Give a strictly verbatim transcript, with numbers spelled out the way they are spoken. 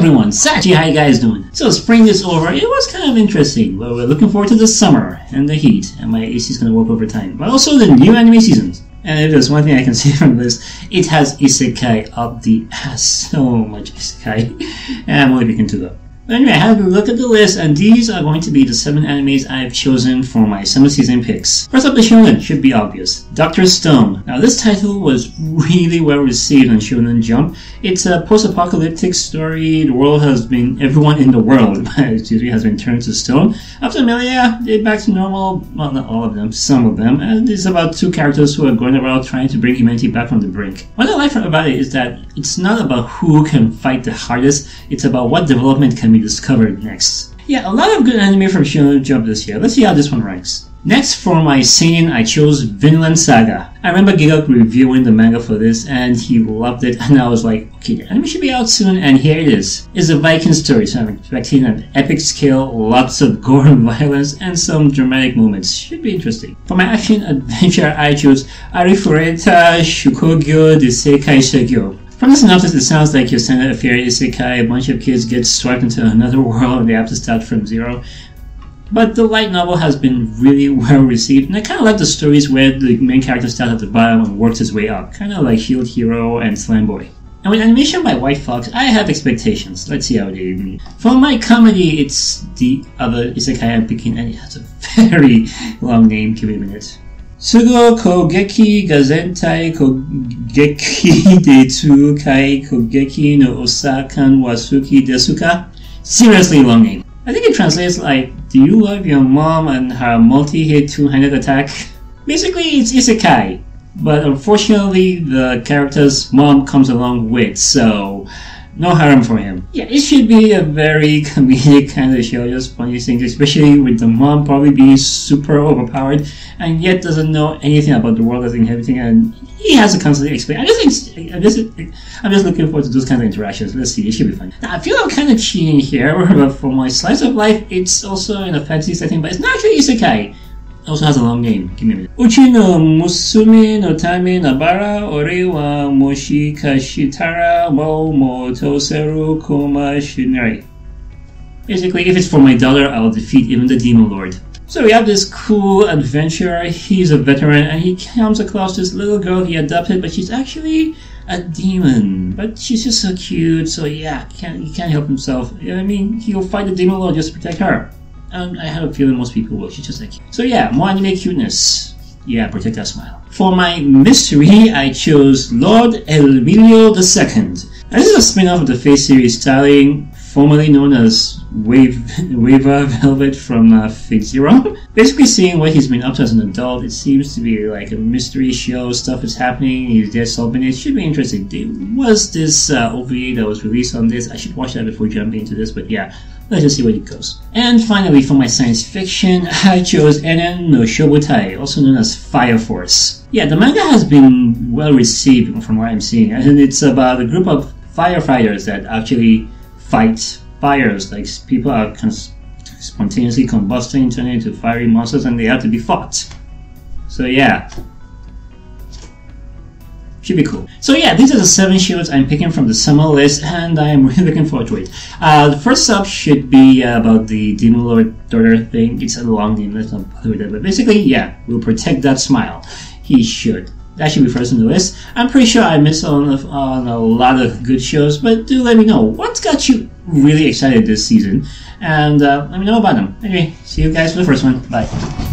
everyone, Sachi, how you guys doing? So spring is over, it was kind of interesting, but we're looking forward to the summer and the heat, and my A C is going to work over time, but also the new anime seasons. And if there's one thing I can say from this, it has isekai up the ass, so much isekai, and I'm only picking two though. But anyway, I have a look at the list, and these are going to be the seven animes I've chosen for my summer season picks. First up, the shonen, should be obvious. Doctor Stone. Now this title was really well received on Shonen Jump. It's a post-apocalyptic story. The world has been, everyone in the world, excuse me, has been turned to stone. After Melia, they're back to normal, well not all of them, some of them, and it's about two characters who are going around trying to bring humanity back from the brink. What I like about it is that it's not about who can fight the hardest, it's about what development can be discovered next. Yeah, a lot of good anime from Shonen Jump this year. Let's see how this one ranks. Next, for my seinen, I chose Vinland Saga. I remember Gigguk reviewing the manga for this and he loved it, and I was like, okay, the anime should be out soon, and here it is. It's a Viking story, so I'm expecting an epic scale, lots of gore and violence, and some dramatic moments. Should be interesting. For my action adventure, I chose Arifureta Shokugyou de Sekai Saikyou. From the synopsis, it sounds like your standard fairy isekai, a bunch of kids get swept into another world and they have to start from zero. But the light novel has been really well received, and I kind of like the stories where the main character starts at the bottom and works his way up, kind of like Shield Hero and Slam Boy. And with animation by White Fox, I have expectations. Let's see how they do. For my comedy, it's the other isekai I'm picking, and it has a very long name, give it a minute. Tsuujou Kougeki ga Zentai Kougeki de two-kai Kougeki no Okaasan wa Suki desu ka. Seriously long name. I think it translates like, do you love your mom and her multi-hit two-handed attack? Basically, it's isekai, but unfortunately the character's mom comes along with, so no harem for him. Yeah, it should be a very comedic kind of show, just funny things, especially with the mom probably being super overpowered and yet doesn't know anything about the world that's inhabiting, and he has to constantly explain. I just, I'm just, I'm just looking forward to those kinds of interactions. Let's see, it should be fun. Now, I feel I'm kind of cheating here, but for my slice of life, it's also in a fantasy setting, but it's not actually isekai. Also has a long name. Give me a minute. Uchi no musume no tame nabara ore wa moshi kashitara mo mo toseru koma shinrai. Basically, if it's for my daughter, I'll defeat even the demon lord. So we have this cool adventurer. He's a veteran, and he comes across this little girl he adopted, but she's actually a demon. But she's just so cute, so yeah, can't, he can't help himself. You know what I mean? He'll fight the demon lord just to protect her. Um, I have a feeling most people will. She's just like, so yeah, more anime cuteness. Yeah, protect that smile. For my mystery, I chose Lord El-Melloi the second. Now, this is a spin-off of the Fate series starring, formerly known as Wave, Waver Velvet from uh, Fate Zero. Basically seeing what he's been up to as an adult, it seems to be like a mystery show, stuff is happening, he's there solving it, should be interesting. There was this uh, O V A that was released on this, I should watch that before jumping into this, but yeah, let's just see where it goes. And finally, for my science fiction, I chose Enen no Shobutai, also known as Fire Force. Yeah, the manga has been well received from what I'm seeing, and it's about a group of firefighters that actually fight fires, like people are spontaneously combusting, turning into fiery monsters, and they have to be fought. So yeah, should be cool. So yeah, these are the seven shows I'm picking from the summer list, and I am really looking forward to it. Uh, the first up should be uh, about the Demon Lord daughter thing. It's a long name, let's not bother with it, but basically, yeah, we'll protect that smile. He should. That should be first on the list. I'm pretty sure I missed on, on a lot of good shows, but do let me know what's got you really excited this season, and uh, let me know about them. Anyway, see you guys for the first one. Bye.